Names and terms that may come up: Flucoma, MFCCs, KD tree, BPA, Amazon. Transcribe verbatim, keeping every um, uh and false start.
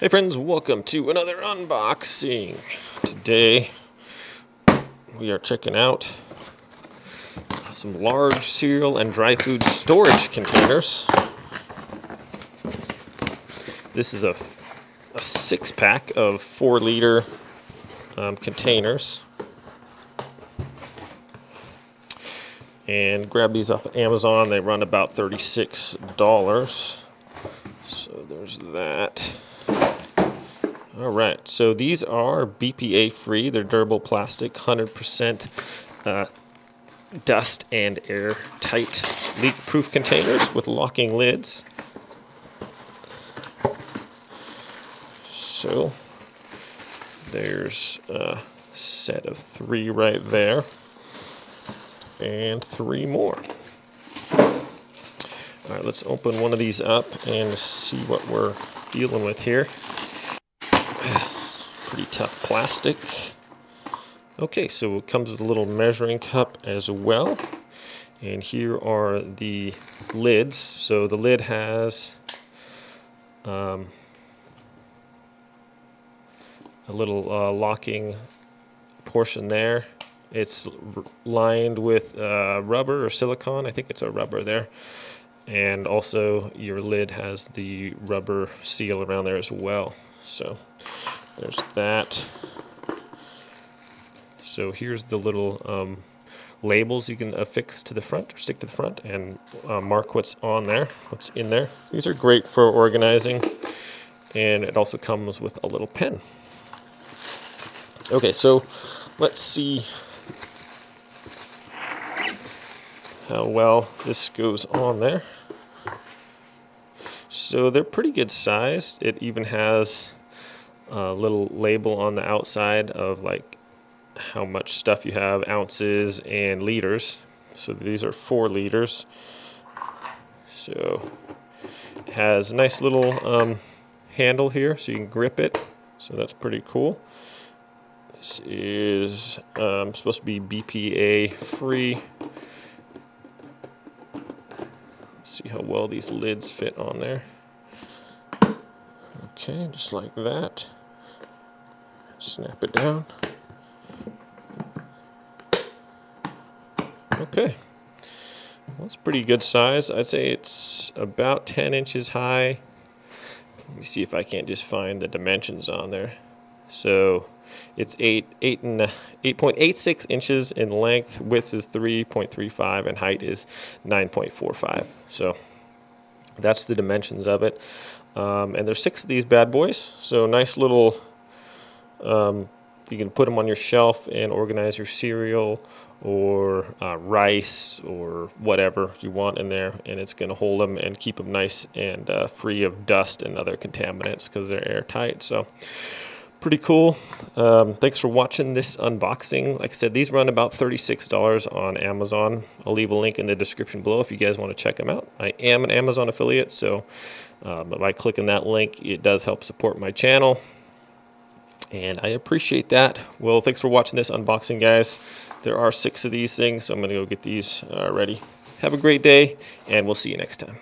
Hey friends, welcome to another unboxing. Today we are checking out some large cereal and dry food storage containers. This is a, a six pack of four liter um, containers. And grab these off of Amazon. They run about thirty-six dollars. So there's that. All right, so these are B P A free. They're durable plastic, one hundred percent uh, dust and air tight leak proof containers with locking lids. So there's a set of three right there and three more. All right, let's open one of these up and see what we're dealing with here. Pretty tough plastic. Okay, so it comes with a little measuring cup as well. And here are the lids. So the lid has um, a little uh, locking portion there. It's lined with uh, rubber or silicone. I think it's a rubber there. And also your lid has the rubber seal around there as well. So there's that. So here's the little um, labels you can affix to the front or stick to the front and uh, mark what's on there, what's in there. These are great for organizing, and it also comes with a little pen. Okay, so let's see how well this goes on there. So they're pretty good sized. It even has a little label on the outside of like how much stuff you have, ounces and liters. So these are four liters. So it has a nice little um, handle here so you can grip it. So that's pretty cool. This is um, supposed to be B P A free. Let's see how well these lids fit on there. Okay, just like that. Snap it down. Okay, well, it's pretty good size. I'd say it's about ten inches high. Let me see if I can't just find the dimensions on there. So it's eight, eight and eight point eight six inches in length. Width is three point three five, and height is nine point four five. So that's the dimensions of it. Um, and there's six of these bad boys. So nice little. Um, you can put them on your shelf and organize your cereal or uh, rice or whatever you want in there, and it's going to hold them and keep them nice and uh, free of dust and other contaminants because they're airtight. So pretty cool. Um, thanks for watching this unboxing. Like I said, these run about thirty-six dollars on Amazon. I'll leave a link in the description below if you guys want to check them out. I am an Amazon affiliate, so um, by clicking that link, it does help support my channel, and I appreciate that. Well, thanks for watching this unboxing, guys. There are six of these things, so I'm going to go get these uh, ready. Have a great day, and we'll see you next time.